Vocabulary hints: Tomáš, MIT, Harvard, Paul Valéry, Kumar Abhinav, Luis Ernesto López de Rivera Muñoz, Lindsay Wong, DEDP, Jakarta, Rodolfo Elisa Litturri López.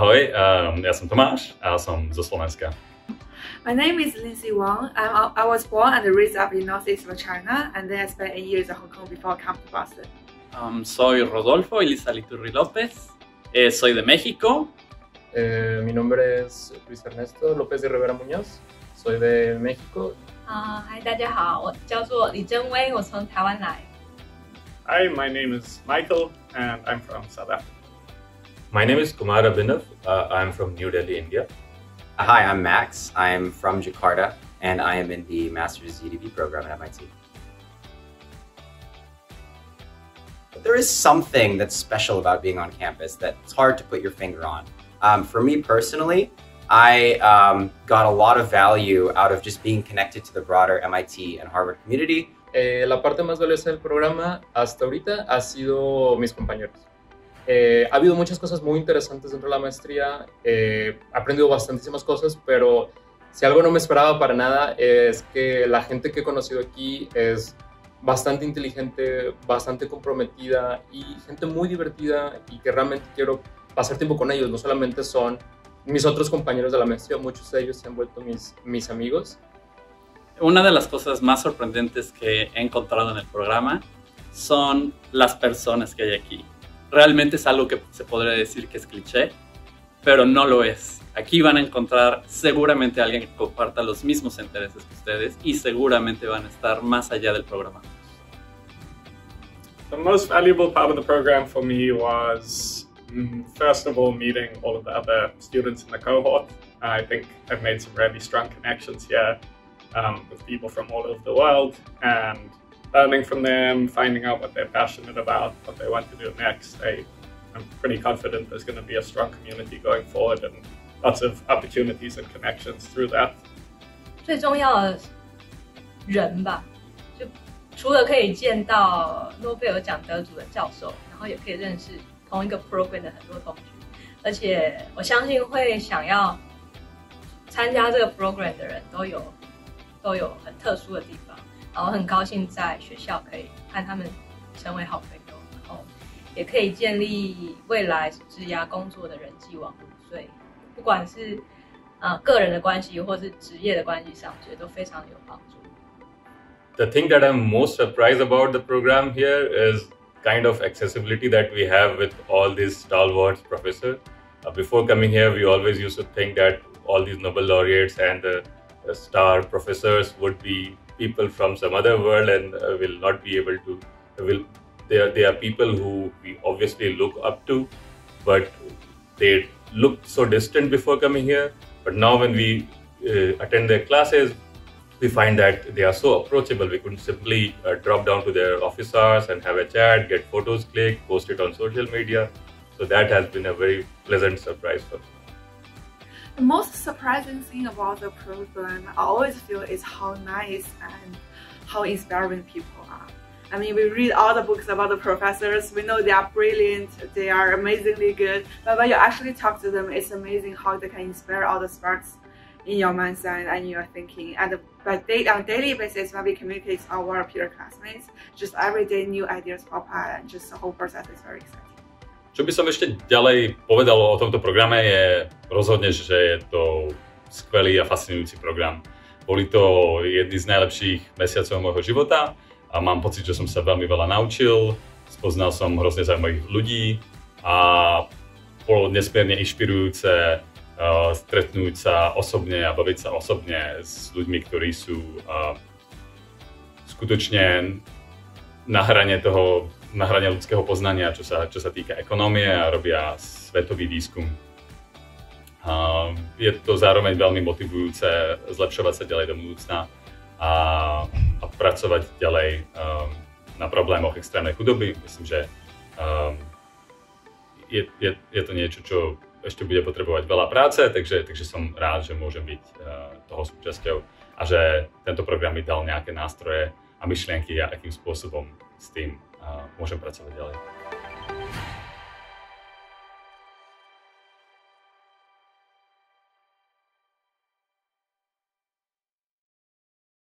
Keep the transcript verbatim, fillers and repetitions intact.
Ahoj, um, já jsem Tomáš a jsem ze Slovenska. My name is Lindsay Wong. I'm, I was born and raised up in northeast of China, and then I spent eight years in Hong Kong before I came to Boston. Um, soy Rodolfo Elisa Litturri López. Eh, soy de México. Eh, mi nombre es Luis Ernesto López de Rivera Muñoz. Soy de México. Uh, hi, 大家好，我叫做李真威，我从台湾来。Hi, my name is Michael, and I'm from South Africa. My name is Kumar Abhinav. Uh, I'm from New Delhi, India. Hi, I'm Max. I'm from Jakarta, and I am in the Master's D E D P program at M I T. But there is something that's special about being on campus that it's hard to put your finger on. Um, for me personally, I um, got a lot of value out of just being connected to the broader M I T and Harvard community. Eh, la parte más valiosa del programa hasta ahorita ha sido mis compañeros. Eh, ha habido muchas cosas muy interesantes dentro de la maestría, eh, he aprendido bastantísimas cosas, pero si algo no me esperaba para nada es que la gente que he conocido aquí es bastante inteligente, bastante comprometida y gente muy divertida y que realmente quiero pasar tiempo con ellos. No solamente son mis otros compañeros de la maestría, muchos de ellos se han vuelto mis, mis amigos. Una de las cosas más sorprendentes que he encontrado en el programa son las personas que hay aquí. Realmente es algo que se podría decir que es cliché, pero no lo es. Aquí van a encontrar seguramente a alguien que comparta los mismos intereses que ustedes y seguramente van a estar más allá del programa. The most valuable part of the program for me was, first of all, meeting all of the other students in the cohort. I think I've made some really strong connections here um, with people from all over the world, and learning from them, finding out what they're passionate about, what they want to do next. I, I'm pretty confident there's going to be a strong community going forward and lots of opportunities and connections through that. 最重要的人吧，就除了可以见到诺贝尔奖得主的教授，然后也可以认识同一个 program 的很多同学，而且我相信会想要参加这个 program 的人都有都有很特殊的地方。 然后很高兴在学校可以和他们成为好朋友，然后也可以建立未来职涯工作的人际网络，所以不管是呃个人的关系或是职业的关系上，觉得都非常有帮助。The thing that I'm most surprised about the program here is kind of accessibility that we have with all these stalwarts professors. Uh, before coming here, we always used to think that all these Nobel laureates and the uh, star professors would be people from some other world and uh, will not be able to, uh, will, they are, they are people who we obviously look up to, but they looked so distant before coming here. But now when we uh, attend their classes, we find that they are so approachable. We could simply uh, drop down to their office hours and have a chat, get photos clicked, post it on social media. So that has been a very pleasant surprise for me. The most surprising thing about the program, I always feel, is how nice and how inspiring people are. I mean, we read all the books about the professors, we know they are brilliant, they are amazingly good, but when you actually talk to them, it's amazing how they can inspire all the sparks in your mindset and in your thinking. And but they, on a daily basis, when we communicate with our peer classmates, just every day new ideas pop up, and just the whole process is very exciting. Čo by som ešte ďalej povedal o tomto programe je rozhodne, že je to skvelý a fascinujúci program. Boli to jedny z najlepších mesiacov môjho života a mám pocit, že som sa veľmi veľa naučil, spoznal som hrozne zaujímavých ľudí a bolo nesmierne inšpirujúce stretnúť sa osobne a baviť sa osobne s ľuďmi, ktorí sú skutočne na hrane toho na hrane ľudského poznania, čo sa, čo sa týka ekonomie a robia svetový výskum. Uh, je to zároveň veľmi motivujúce zlepšovať sa ďalej do budúcna a, a pracovať ďalej um, na problémoch extrémnej chudoby. Myslím, že um, je, je, je to niečo, čo ešte bude potrebovať veľa práce, takže, takže som rád, že môžem byť uh, toho súčasťou a že tento program mi dal nejaké nástroje a myšlienky, akým spôsobom s tým uh, môžem pracovať ďalej.